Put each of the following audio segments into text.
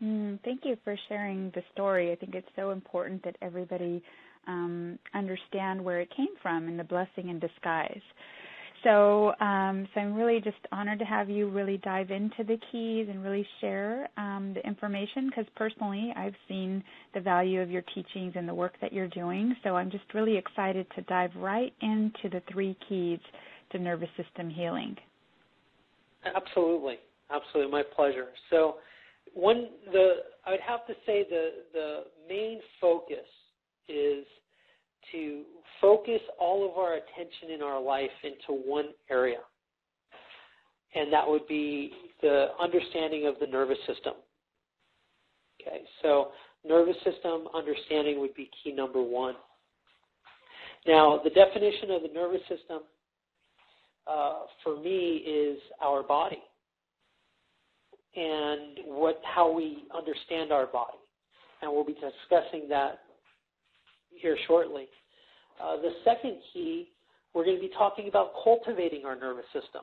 Thank you for sharing the story. I think it's so important that everybody understand where it came from and the blessing in disguise. So I'm really just honored to have you really dive into the keys and really share the information, because personally I've seen the value of your teachings and the work that you're doing. So I'm just really excited to dive right into the 3 keys to nervous system healing. Absolutely. My pleasure. So I'd have to say the main focus is to focus all of our attention in our life into one area, and that would be the understanding of the nervous system. Okay, so nervous system understanding would be key number 1. Now, the definition of the nervous system for me is our body and how we understand our body, and we'll be discussing that here shortly. The second key, we're going to be talking about cultivating our nervous system.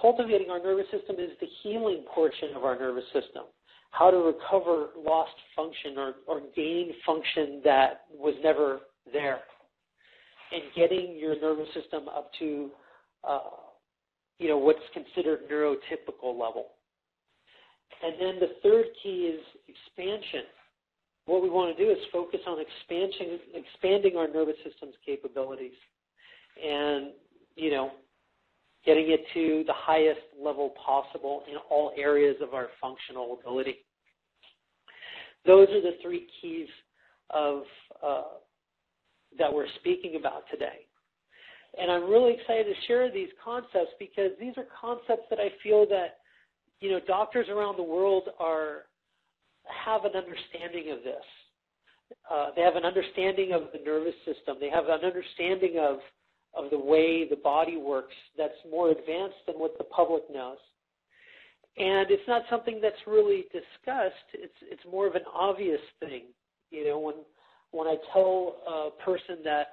Cultivating our nervous system is the healing portion of our nervous system, how to recover lost function or gain function that was never there, and getting your nervous system up to what's considered neurotypical level. And then the third key is expansion. What we want to do is focus on expanding our nervous system's capabilities and, getting it to the highest level possible in all areas of our functional ability. Those are the 3 keys that we're speaking about today. And I'm really excited to share these concepts because these are concepts that I feel that, doctors around the world have an understanding of this. They have an understanding of the nervous system. They have an understanding of the way the body works that's more advanced than what the public knows. And it's not something that's really discussed. It's more of an obvious thing. When I tell a person that,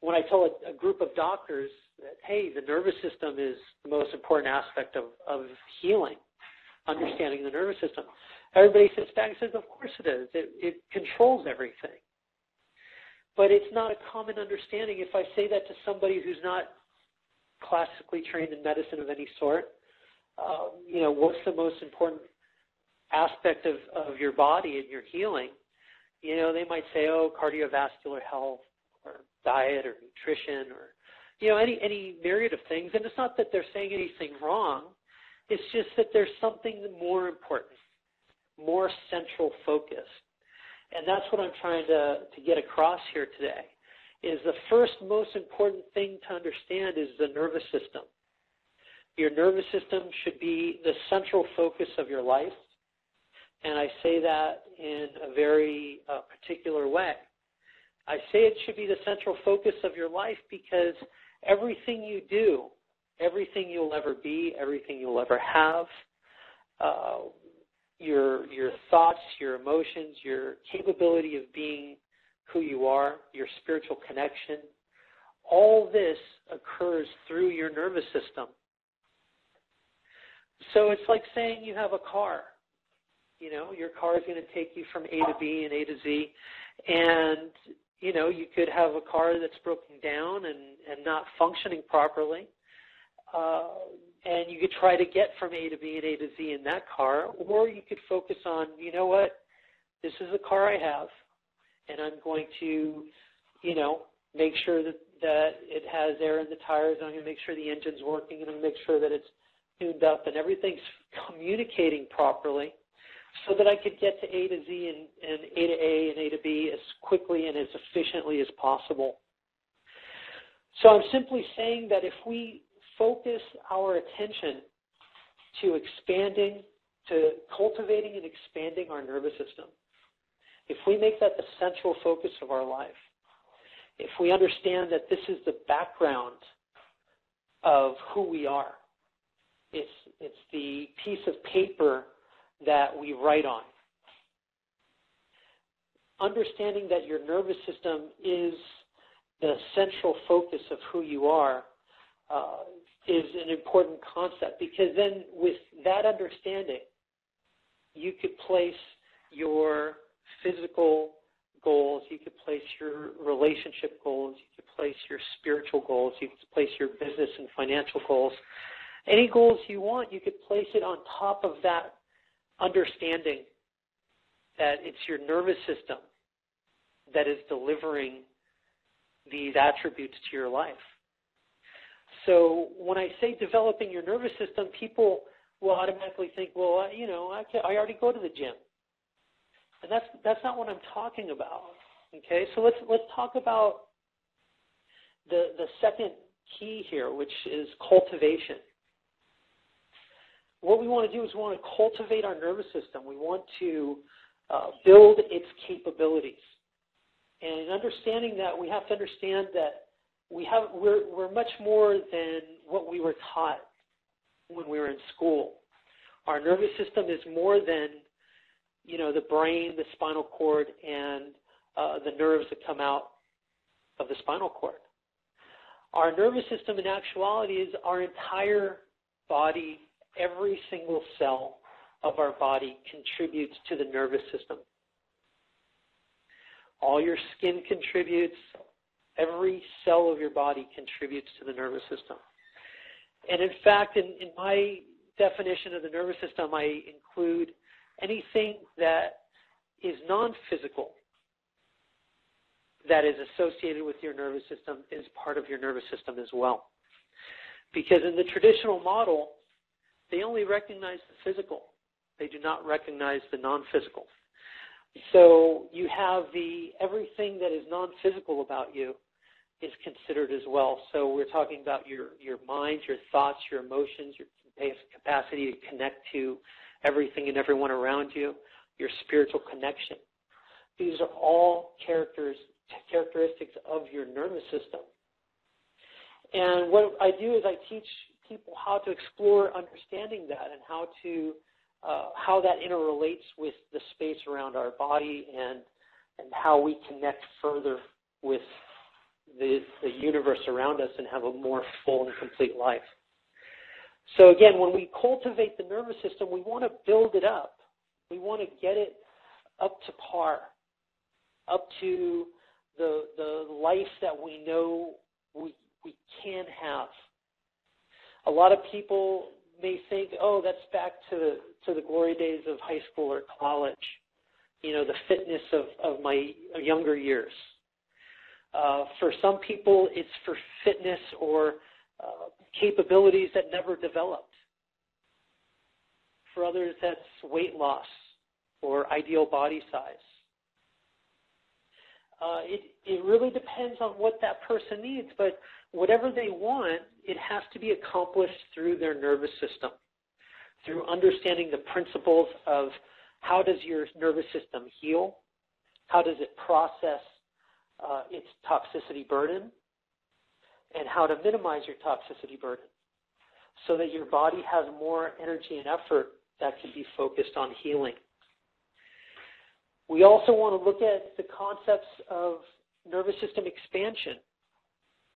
when I tell a group of doctors that, hey, the nervous system is the most important aspect of healing, understanding the nervous system, everybody sits back and says, of course it is. It controls everything. But it's not a common understanding. If I say that to somebody who's not classically trained in medicine of any sort, what's the most important aspect of your body and your healing, they might say, oh, cardiovascular health or diet or nutrition or, any myriad of things. And it's not that they're saying anything wrong. It's just that there's something more important, more central focus. And that's what I'm trying to get across here today, is the first most important thing to understand is the nervous system. Your nervous system should be the central focus of your life. And I say that in a very particular way. I say it should be the central focus of your life because everything you do, everything you'll ever be, everything you'll ever have, your thoughts, your emotions, your capability of being who you are, your spiritual connection, all this occurs through your nervous system. So it's like saying you have a car. Your car is going to take you from A to B and A to Z, and, you could have a car that's broken down and not functioning properly. And you could try to get from A to B and A to Z in that car, or you could focus on, this is the car I have, and I'm going to, make sure that it has air in the tires, and I'm going to make sure the engine's working, and I'm going to make sure that it's tuned up and everything's communicating properly so that I could get to A to Z and A to A and A to B as quickly and as efficiently as possible. So I'm simply saying that if we focus our attention to cultivating and expanding our nervous system, if we make that the central focus of our life, if we understand that this is the background of who we are, it's the piece of paper that we write on, understanding that your nervous system is the central focus of who you are, is an important concept, because then with that understanding, you could place your physical goals, you could place your relationship goals, you could place your spiritual goals, you could place your business and financial goals. Any goals you want, you could place it on top of that understanding that it's your nervous system that is delivering these attributes to your life. So when I say developing your nervous system, people will automatically think, well, you know, I already go to the gym. And that's not what I'm talking about, okay? So let's talk about the second key here, which is cultivation. What we want to do is we want to cultivate our nervous system. We want to build its capabilities. And in understanding that, we have to understand that we're much more than what we were taught when we were in school. Our nervous system is more than, you know, the brain, the spinal cord, and the nerves that come out of the spinal cord. Our nervous system in actuality is our entire body. Every single cell of our body contributes to the nervous system. All your skin contributes. Every cell of your body contributes to the nervous system. And in fact, in my definition of the nervous system, I include anything that is non-physical that is associated with your nervous system is part of your nervous system as well. Because in the traditional model, they only recognize the physical. They do not recognize the non-physical. So you have everything that is non-physical about you is considered as well. So we're talking about your mind, your thoughts, your emotions, your capacity to connect to everything and everyone around you, your spiritual connection. These are all characteristics of your nervous system. And what I do is I teach people how to explore understanding that and how that interrelates with the space around our body and how we connect further with the universe around us and have a more full and complete life. So again, when we cultivate the nervous system, we want to build it up. We want to get it up to par, up to the life that we know we can have. A lot of people may think, oh, that's back to the glory days of high school or college, you know, the fitness of my younger years. For some people, it's for fitness or capabilities that never developed. For others, that's weight loss or ideal body size. It really depends on what that person needs, but whatever they want, it has to be accomplished through their nervous system, through understanding the principles of how does your nervous system heal, how does it process its toxicity burden, and how to minimize your toxicity burden so that your body has more energy and effort that can be focused on healing. We also want to look at the concepts of nervous system expansion